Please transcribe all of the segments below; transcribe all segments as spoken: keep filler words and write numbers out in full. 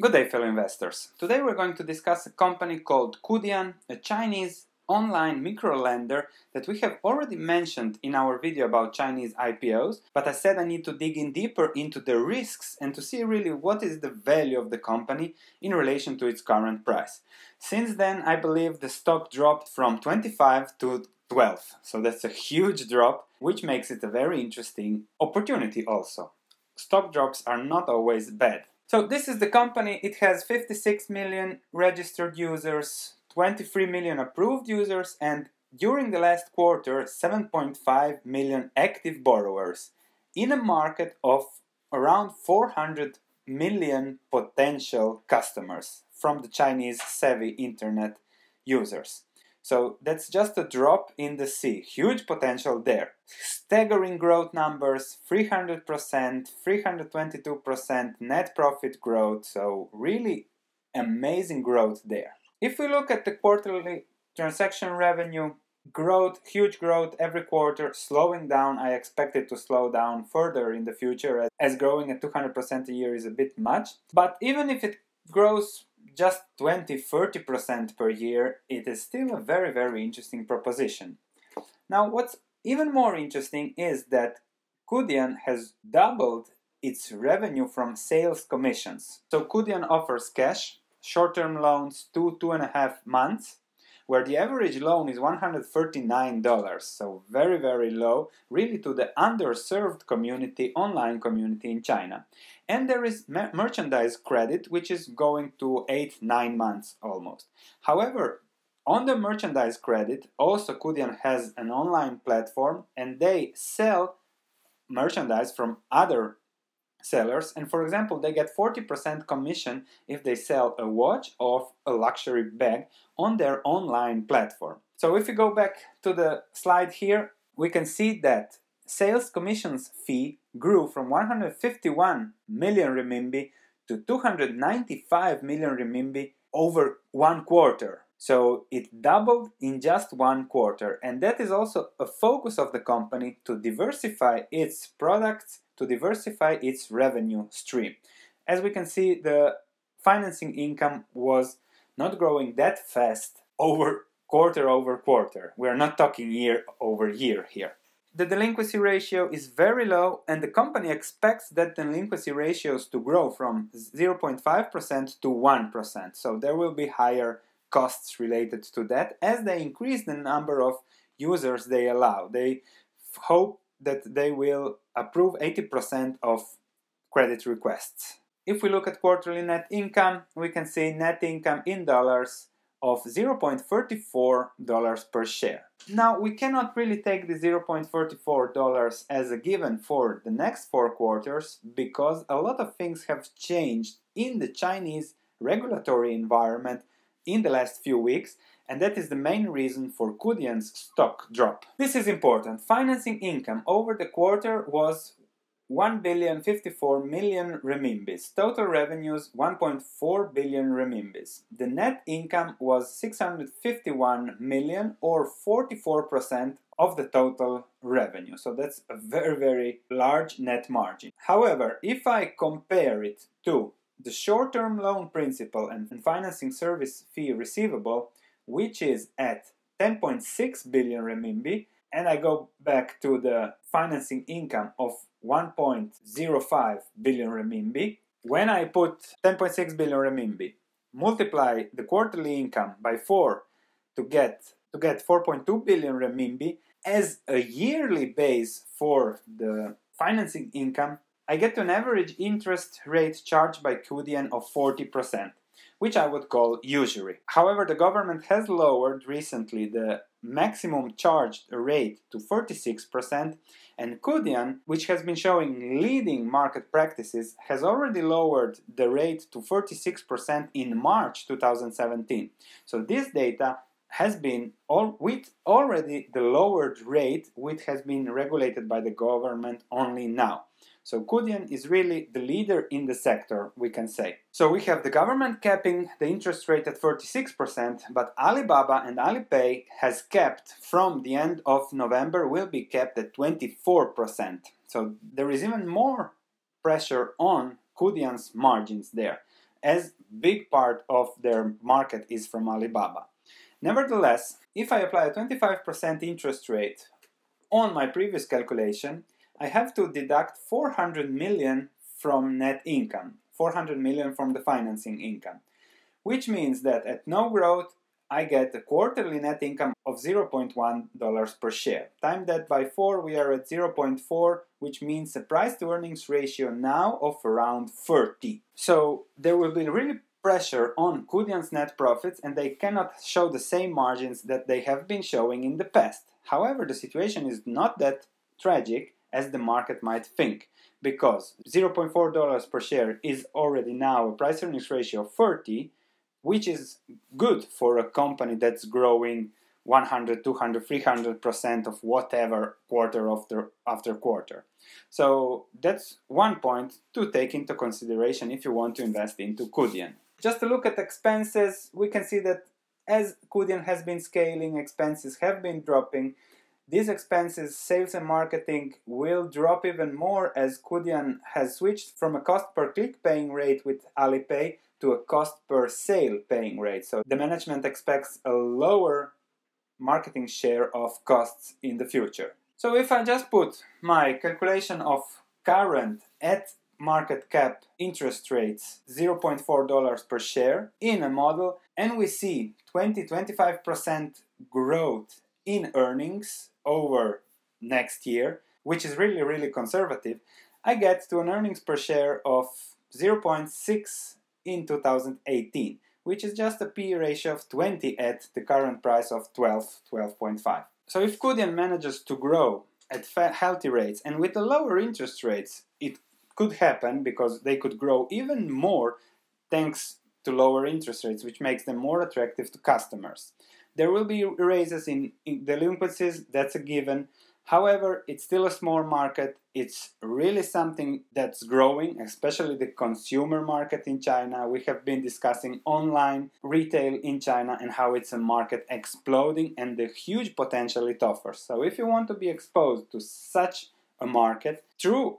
Good day, fellow investors. Today we're going to discuss a company called Qudian, a Chinese online microlender that we have already mentioned in our video about Chinese I P Os, but I said I need to dig in deeper into the risks and to see really what is the value of the company in relation to its current price. Since then, I believe the stock dropped from twenty-five to twelve, so that's a huge drop, which makes it a very interesting opportunity also. Stock drops are not always bad. So this is the company. It has fifty-six million registered users, twenty-three million approved users, and during the last quarter, seven point five million active borrowers in a market of around four hundred million potential customers from the Chinese savvy internet users. So that's just a drop in the sea. Huge potential there. Staggering growth numbers, three hundred percent, three hundred twenty-two percent net profit growth. So really amazing growth there. If we look at the quarterly transaction revenue, growth, huge growth every quarter, slowing down. I expect it to slow down further in the future as, as growing at two hundred percent a year is a bit much. But even if it grows just twenty to thirty percent per year, it is still a very, very interesting proposition. Now, what's even more interesting is that Qudian has doubled its revenue from sales commissions. So Qudian offers cash, short-term loans, two, two and a half months, where the average loan is one hundred thirty-nine dollars. So very, very low, really to the underserved community, online community in China. And there is mer merchandise credit, which is going to eight, nine months almost. However, on the merchandise credit, also Qudian has an online platform and they sell merchandise from other sellers. And for example, they get forty percent commission if they sell a watch or a luxury bag on their online platform. So if you go back to the slide here, we can see that sales commissions fee grew from one hundred fifty-one million renminbi to two hundred ninety-five million renminbi over one quarter. So it doubled in just one quarter. And that is also a focus of the company to diversify its products, to diversify its revenue stream. As we can see, the financing income was not growing that fast over quarter over quarter. We are not talking year over year here. The delinquency ratio is very low and the company expects that delinquency ratios to grow from zero point five percent to one percent. So there will be higher costs related to that as they increase the number of users they allow. They hope that they will approve eighty percent of credit requests. If we look at quarterly net income, we can see net income in dollars of zero point three four dollars per share. Now, we cannot really take the zero point three four dollars as a given for the next four quarters because a lot of things have changed in the Chinese regulatory environment in the last few weeks, and that is the main reason for Qudian's stock drop. This is important. Financing income over the quarter was one billion fifty-four million renminbis. Total revenues one point four billion renminbis. The net income was six hundred fifty-one million or forty-four percent of the total revenue. So that's a very, very large net margin. However, if I compare it to the short-term loan principal and financing service fee receivable, which is at ten point six billion renminbi, and I go back to the financing income of one point zero five billion renminbi. When I put ten point six billion renminbi, multiply the quarterly income by four to get to get four point two billion renminbi as a yearly base for the financing income, I get an average interest rate charged by Qudian of forty percent, which I would call usury. However, the government has lowered recently the maximum charged rate to thirty-six percent, and Qudian, which has been showing leading market practices, has already lowered the rate to thirty-six percent in March two thousand seventeen. So this data has been all with already the lowered rate, which has been regulated by the government only now. So Qudian is really the leader in the sector, we can say. So we have the government capping the interest rate at thirty-six percent, but Alibaba and Alipay has capped from the end of November will be capped at twenty-four percent. So there is even more pressure on Qudian's margins there. as big part of their market is from Alibaba. Nevertheless, if I apply a twenty-five percent interest rate on my previous calculation, I have to deduct four hundred million from net income, four hundred million from the financing income, which means that at no growth, I get a quarterly net income of zero point one dollars per share. Time that by four, we are at zero point four, which means a price to earnings ratio now of around thirty. So there will be really pressure on Qudian's net profits, and they cannot show the same margins that they have been showing in the past. However, the situation is not that tragic as the market might think, because zero point four dollars per share is already now a price earnings ratio of thirty, which is good for a company that's growing one hundred, two hundred, three hundred percent of whatever quarter after, after quarter. So that's one point to take into consideration if you want to invest into Qudian. Just to look at expenses, we can see that as Qudian has been scaling, expenses have been dropping. These expenses, sales and marketing, will drop even more as Qudian has switched from a cost per click paying rate with Alipay to a cost per sale paying rate. So the management expects a lower marketing share of costs in the future. So if I just put my calculation of current at market cap interest rates, zero point four dollars per share, in a model, and we see twenty to twenty-five percent growth in earnings over next year, which is really, really conservative, I get to an earnings per share of zero point six in two thousand eighteen, which is just a P E ratio of twenty at the current price of twelve, twelve point five. So if Qudian manages to grow at healthy rates and with the lower interest rates, it could happen because they could grow even more thanks to lower interest rates, which makes them more attractive to customers. There will be raises in, in delinquencies, that's a given. However, it's still a small market. It's really something that's growing, especially the consumer market in China. We have been discussing online retail in China and how it's a market exploding and the huge potential it offers. So if you want to be exposed to such a market through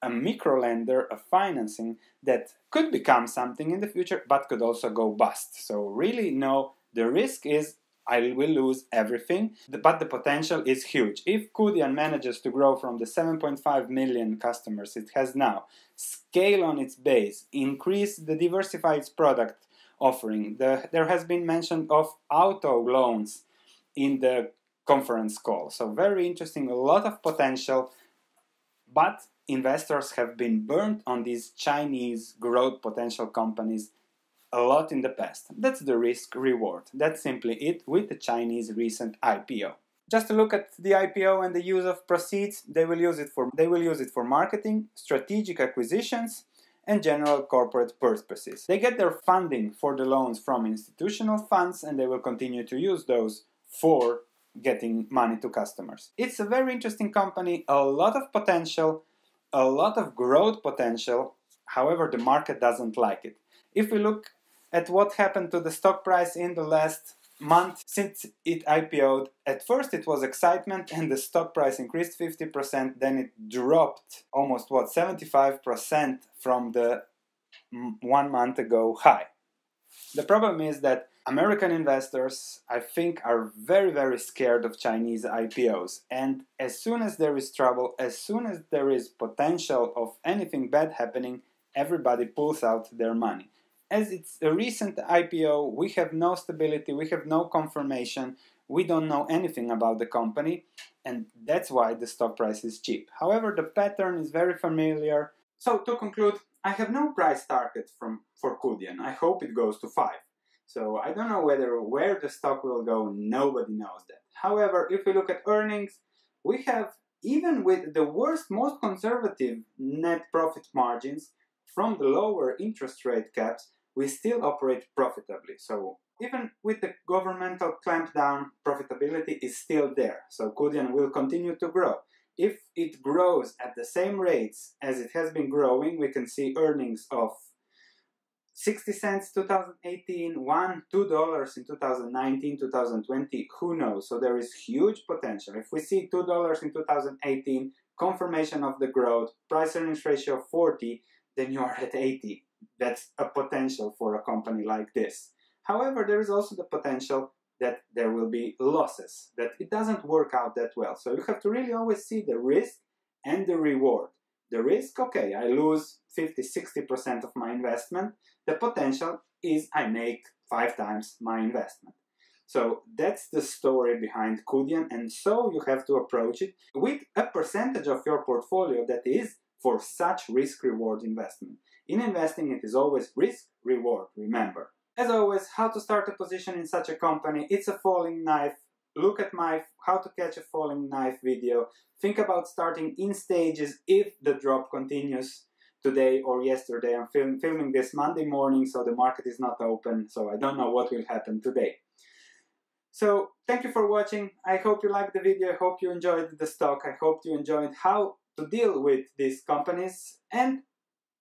a microlender, a financing that could become something in the future, but could also go bust. So really know the risk is I will lose everything, but the potential is huge. If Qudian manages to grow from the seven point five million customers it has now, scale on its base, increase the diversified product offering. The, there has been mention of auto loans in the conference call. So very interesting, a lot of potential, but investors have been burnt on these Chinese growth potential companies a lot in the past. That's the risk reward. That's simply it with the Chinese recent I P O. Just to look at the I P O and the use of proceeds, they will use it for, they will use it for marketing, strategic acquisitions, and general corporate purposes. They get their funding for the loans from institutional funds, and they will continue to use those for getting money to customers. It's a very interesting company, a lot of potential, a lot of growth potential. However, the market doesn't like it. If we look at what happened to the stock price in the last month since it I P O'd. At first it was excitement and the stock price increased fifty percent, then it dropped almost what seventy-five percent from the one month ago high. The problem is that American investors, I think, are very, very scared of Chinese I P Os, and as soon as there is trouble, as soon as there is potential of anything bad happening, everybody pulls out their money. As it's a recent I P O, we have no stability, we have no confirmation, we don't know anything about the company, and that's why the stock price is cheap. However, the pattern is very familiar. So to conclude, I have no price target from, for Qudian. I hope it goes to five. So I don't know whether where the stock will go, nobody knows that. However, if we look at earnings, we have, even with the worst, most conservative net profit margins, from the lower interest rate caps, we still operate profitably. So even with the governmental clampdown, profitability is still there. So Qudian will continue to grow. If it grows at the same rates as it has been growing, we can see earnings of sixty cents two thousand eighteen, one dollar, two dollars in two thousand nineteen, two thousand twenty, who knows? So there is huge potential. If we see two dollars in two thousand eighteen, confirmation of the growth, price earnings ratio of forty, then you are at eighty. that's a potential for a company like this. However, there is also the potential that there will be losses, that it doesn't work out that well. So you have to really always see the risk and the reward. The risk, okay, I lose fifty, sixty percent of my investment. The potential is I make five times my investment. So that's the story behind Qudian, and so you have to approach it with a percentage of your portfolio that is for such risk-reward investment. In investing, it is always risk-reward, remember. As always, how to start a position in such a company, it's a falling knife. Look at my how to catch a falling knife video. Think about starting in stages if the drop continues today or yesterday. I'm film, filming this Monday morning, so the market is not open, so I don't know what will happen today. So thank you for watching. I hope you liked the video. I hope you enjoyed the stock. I hope you enjoyed how to deal with these companies, and